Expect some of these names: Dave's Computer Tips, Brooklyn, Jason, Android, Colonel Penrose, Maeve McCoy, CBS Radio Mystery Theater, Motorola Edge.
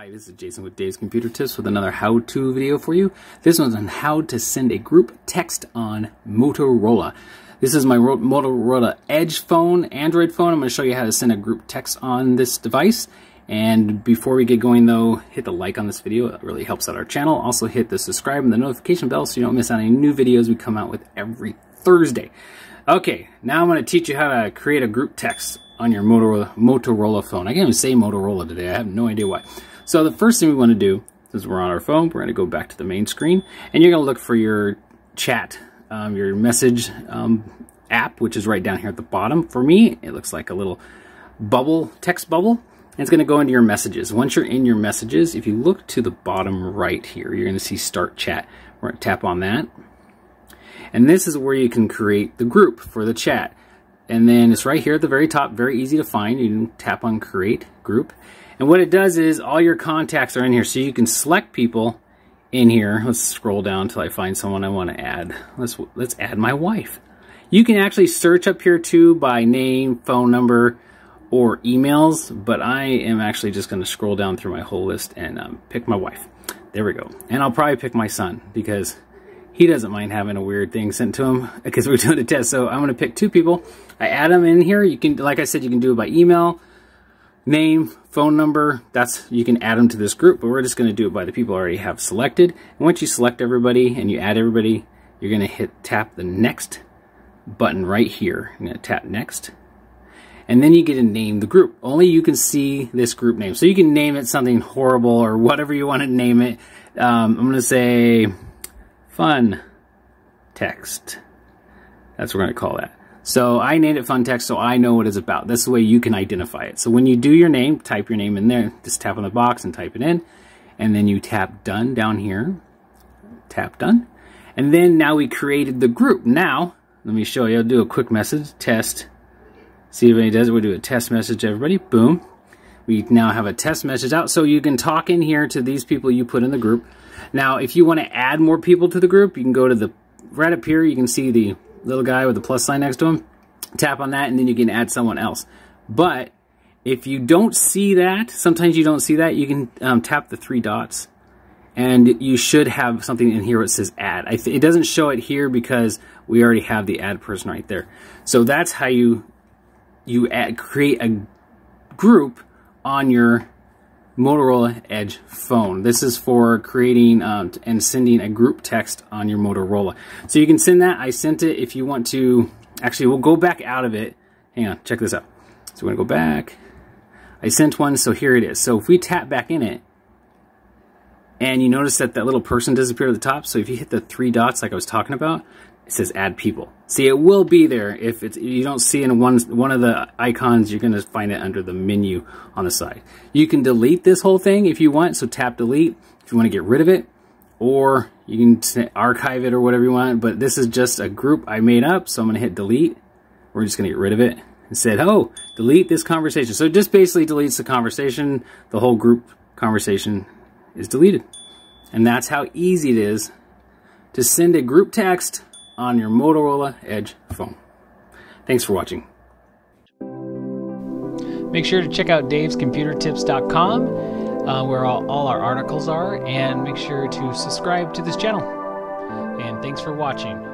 Hi, this is Jason with Dave's Computer Tips with another how-to video for you. This one's on how to send a group text on Motorola. This is my Motorola Edge phone, Android phone. I'm going to show you how to send a group text on this device. And before we get going though, hit the like on this video. It really helps out our channel. Also hit the subscribe and the notification bell so you don't miss out on any new videos we come out with every Thursday. Okay, now I'm going to teach you how to create a group text on your Motorola phone. I can't even say Motorola today. I have no idea why. So the first thing we want to do, since we're on our phone, we're going to go back to the main screen, and you're going to look for your chat, your message app, which is right down here at the bottom. For me, it looks like a little bubble, text bubble, and it's going to go into your messages. Once you're in your messages, if you look to the bottom right here, you're going to see Start Chat. We're going to tap on that, and this is where you can create the group for the chat. And then it's right here at the very top, very easy to find. You can tap on Create Group. And what it does is all your contacts are in here, so you can select people in here. Let's scroll down until I find someone I want to add. Let's add my wife. You can actually search up here too by name, phone number, or emails, but I am actually just going to scroll down through my whole list and pick my wife. There we go. And I'll probably pick my son because he doesn't mind having a weird thing sent to him because we're doing a test. So I'm going to pick two people. I add them in here. You can, like I said, you can do it by email, name, phone number. You can add them to this group, but we're just going to do it by the people I already have selected. And once you select everybody and you add everybody, you're going to tap the next button right here. I'm going to tap next, and then you get to name the group. Only you can see this group name, so you can name it something horrible or whatever you want to name it. I'm going to say Fun Text. That's what we're going to call that. So I named it Fun Text, so I know what it's about. That's the way you can identify it. So when you do your name, type your name in there. Just tap on the box and type it in. And then you tap Done down here. Tap Done. And then now we created the group. Now, let me show you. I'll do a quick message test. See if anybody does it. We'll do a test message to everybody. Boom. We now have a test message out. So you can talk in here to these people you put in the group. Now, if you want to add more people to the group, you can go to the right up here. You can see the little guy with the plus sign next to him. Tap on that, and then you can add someone else. But if you don't see that, sometimes you don't see that, you can tap the three dots, and you should have something in here that says add. It doesn't show it here because we already have the add person right there. So that's how you create a group on your Motorola Edge phone. This is for creating and sending a group text on your Motorola. So you can send that. I sent it. If you want to, actually, we'll go back out of it. Hang on, check this out. So we're going to go back. I sent one, so here it is. So if we tap back in it, and you notice that that little person disappeared at the top, so if you hit the three dots like I was talking about, it says add people. See, it will be there. If you don't see in one of the icons, you're going to find it under the menu on the side. You can delete this whole thing if you want, so tap delete if you want to get rid of it, or you can archive it or whatever you want, but this is just a group I made up, so I'm going to hit delete. We're just going to get rid of it. It said, oh, delete this conversation. So it just basically deletes the conversation. The whole group conversation is deleted. And that's how easy it is to send a group text on your Motorola Edge phone. Thanks for watching. Make sure to check out davescomputertips.com where all our articles are, and make sure to subscribe to this channel. And thanks for watching.